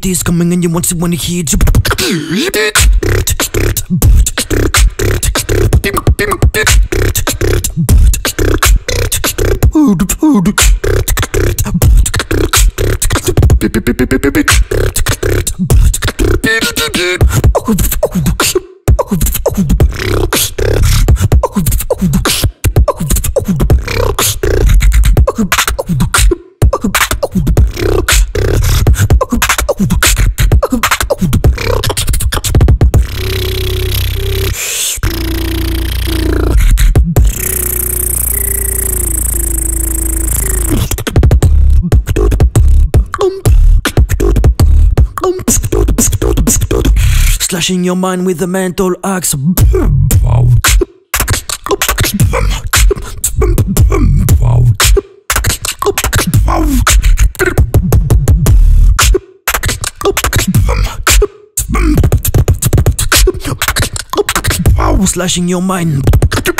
day is coming and you want someone to hear you. Slashing your mind with the mental axe. Slashing your mind.